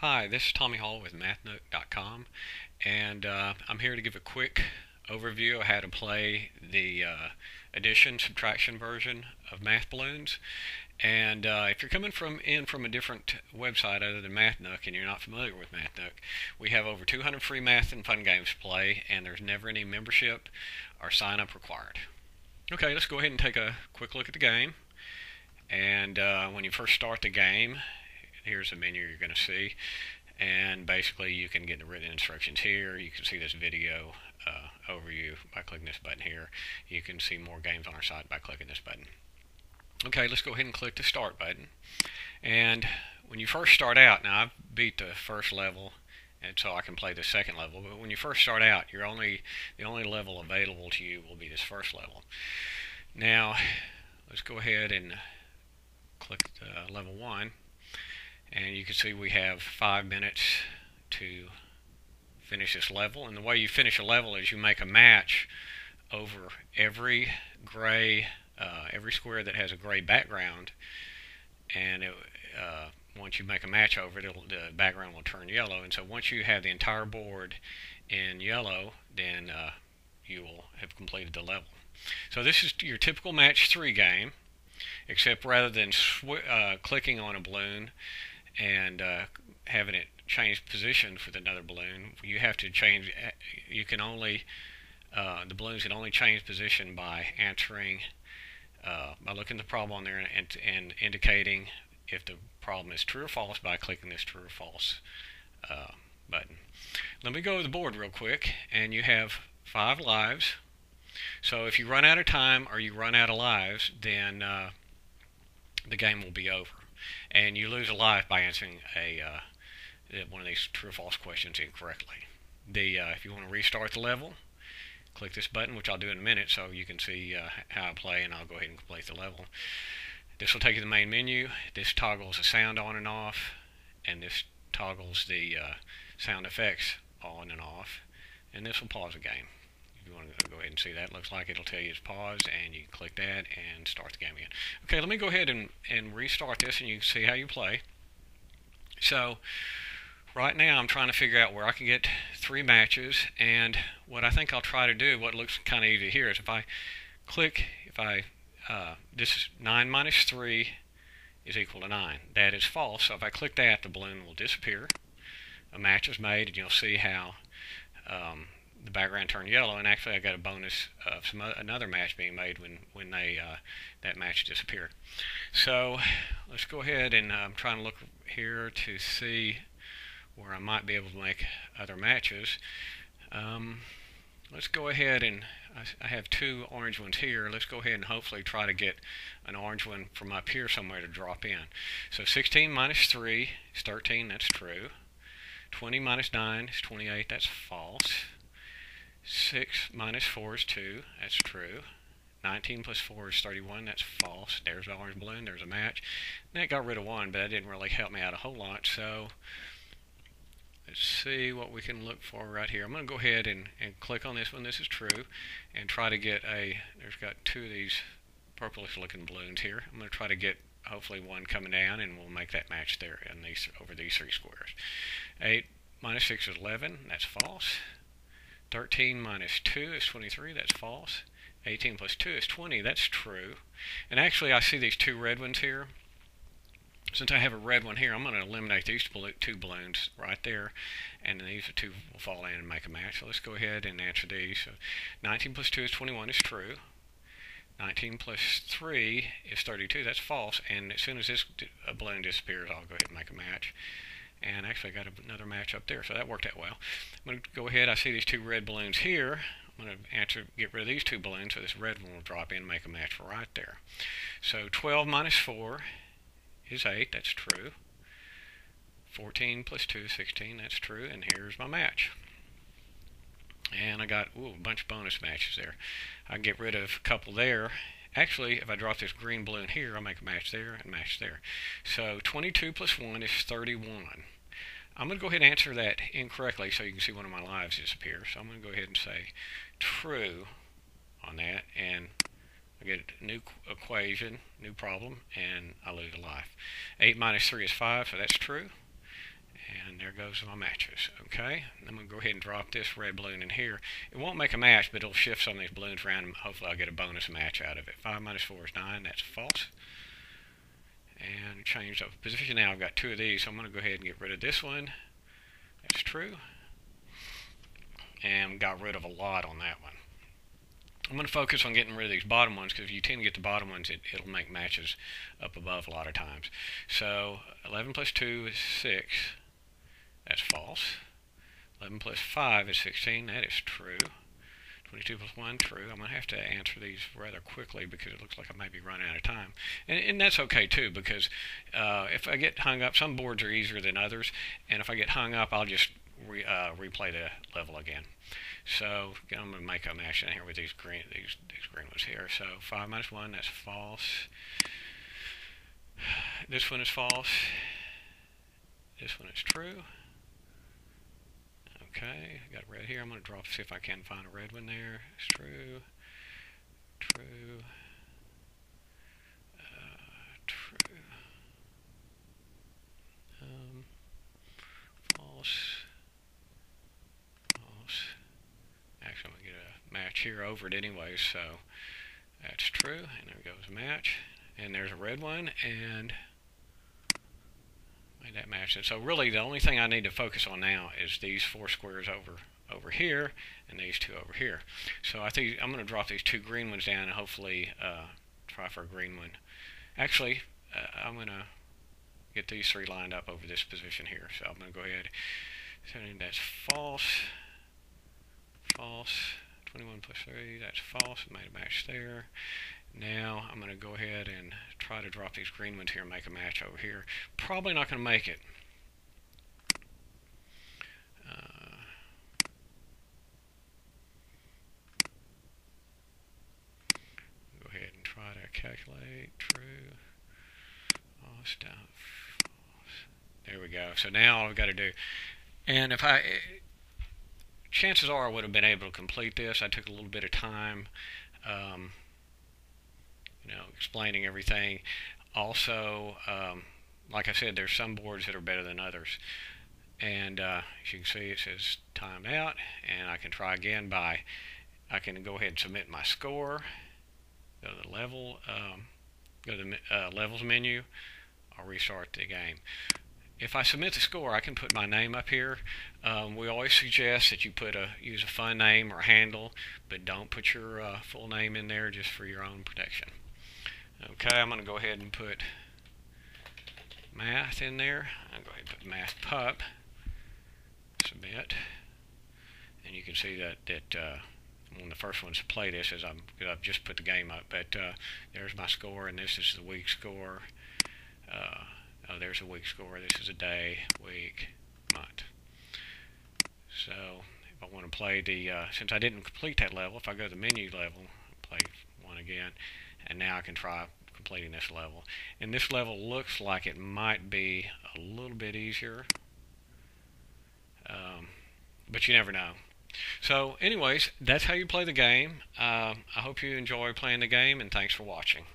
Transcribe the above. Hi, this is Tommy Hall with MathNook.com, and I'm here to give a quick overview of how to play the addition subtraction version of Math Balloons. And if you're coming from a different website other than MathNook and you're not familiar with MathNook, we have over 200 free math and fun games to play, and there's never any membership or sign up required. Okay, let's go ahead and take a quick look at the game. And when you first start the game, here's the menu you're going to see, and basically you can get the written instructions here. You can see this video overview by clicking this button here. You can see more games on our site by clicking this button. Okay, let's go ahead and click the start button. And when you first start out, now I've beat the first level, and so I can play the second level, but when you first start out, you're the only level available to you will be this first level. Now let's go ahead and click level 1. And you can see we have 5 minutes to finish this level. And the way you finish a level is you make a match over every square that has a gray background. And once you make a match over it, the background will turn yellow. And so once you have the entire board in yellow, then you will have completed the level. So this is your typical match 3 game, except rather than clicking on a balloon and having it change position with another balloon, you have to change. You can only the balloons can only change position by answering by looking at the problem on there and indicating if the problem is true or false by clicking this true or false button. Let me go over the board real quick, and you have 5 lives. So if you run out of time or you run out of lives, then the game will be over, and you lose a life by answering a one of these true or false questions incorrectly. If you want to restart the level, click this button, which I'll do in a minute, so you can see how I play, and I'll go ahead and complete the level. This will take you to the main menu. This toggles the sound on and off, and this toggles the sound effects on and off, and this will pause the game. If you want to go ahead and see that, looks like it'll tell you it's paused, and you click that and start the game again. Okay, let me go ahead and restart this, and you can see how you play. So right now I'm trying to figure out where I can get 3 matches, and what I think I'll try to do, what looks kind of easy here, is this 9 minus 3 is equal to 9. That is false, so if I click that, the balloon will disappear. A match is made, and you'll see how the background turned yellow, and actually I got a bonus of another match being made when they that match disappeared. So let's go ahead and I'm trying to look here to see where I might be able to make other matches. Let's go ahead and I have 2 orange ones here. Let's go ahead and hopefully try to get an orange one from up here somewhere to drop in. So 16 minus 3 is 13. That's true. 20 minus 9 is 28. That's false. 6 minus 4 is 2. That's true. 19 plus 4 is 31. That's false. There's the orange balloon. There's a match. And that got rid of 1, but that didn't really help me out a whole lot. So let's see what we can look for right here. I'm going to go ahead and click on this one. This is true. And try to get there's got 2 of these purplish looking balloons here. I'm going to try to get hopefully 1 coming down, and we'll make that match there and over these 3 squares. 8 minus 6 is 11. That's false. 13 minus 2 is 23. That's false. 18 plus 2 is 20. That's true. And actually, I see these 2 red ones here. Since I have a red one here, I'm going to eliminate these 2 balloons right there, and these 2 will fall in and make a match. So let's go ahead and answer these. So 19 plus 2 is 21. Is true. 19 plus 3 is 32. That's false. And as soon as this balloon disappears, I'll go ahead and make a match. And actually I got another match up there, so that worked out well. I'm going to go ahead, I see these 2 red balloons here. I'm going to get rid of these 2 balloons, so this red one will drop in and make a match for right there. So 12 minus 4 is 8, that's true. 14 plus 2 is 16, that's true, and here's my match. And I got a bunch of bonus matches there. I can get rid of a couple there. Actually, if I drop this green balloon here, I'll make a match there and match there. So 22 plus 1 is 31. I'm going to go ahead and answer that incorrectly so you can see one of my lives disappear. So I'm going to go ahead and say true on that, and I get a new equation, new problem, and I lose a life. 8 minus 3 is 5, so that's true. And there goes my matches. Okay, I'm going to go ahead and drop this red balloon in here. It won't make a match, but it'll shift some of these balloons around, and hopefully I'll get a bonus match out of it. 5 minus 4 is 9. That's false. And change up position. Now I've got 2 of these, so I'm going to go ahead and get rid of this one. That's true. And got rid of a lot on that one. I'm going to focus on getting rid of these bottom ones, because if you tend to get the bottom ones, it'll make matches up above a lot of times. So 11 plus 2 is 6. That's false. 11 plus 5 is 16. That is true. 22 plus 1, true. I'm going to have to answer these rather quickly, because it looks like I may be running out of time. And that's okay, too, because if I get hung up, some boards are easier than others, and if I get hung up, I'll just replay the level again. So I'm going to make a match in here with these green ones here. So 5 minus 1, that's false. This one is false. This one is true. Okay, I got a red here. I'm going to drop to see if I can find a red one there. It's true. True. True. False. Actually, I'm going to get a match here over it anyway, so that's true. And there goes a match. And there's a red one, and made that match. And so really the only thing I need to focus on now is these 4 squares over here and these 2 over here. So I think I'm going to drop these 2 green ones down and hopefully try for a green one. Actually, I'm going to get these 3 lined up over this position here. So I'm going to go ahead. So that's false. False. 21 plus 3, that's false. Made a match there. Now I'm going to go ahead and try to drop these green ones here and make a match over here. Probably not going to make it. Go ahead and try to calculate. True. All stuff. There we go. So now all I've got to do, and if I... chances are I would have been able to complete this. I took a little bit of time, you know, explaining everything. Also, like I said, there's some boards that are better than others. And as you can see, it says timed out, and I can try again by, I can go ahead and submit my score, go to the level, go to the levels menu, I'll restart the game. If I submit the score, I can put my name up here. We always suggest that you put use a fun name or handle, but don't put your full name in there, just for your own protection. Okay, I'm going to go ahead and put math in there. I'm going to go ahead and put math pup. Submit, and you can see that I'm one of the first ones to play this, as I've just put the game up. But there's my score, and this is the week score. Oh, there's a week score. This is a day, week, month. So if I want to play the, since I didn't complete that level, if I go to the menu level, play one again, and now I can try completing this level. And this level looks like it might be a little bit easier, but you never know. So anyways, that's how you play the game. I hope you enjoy playing the game, and thanks for watching.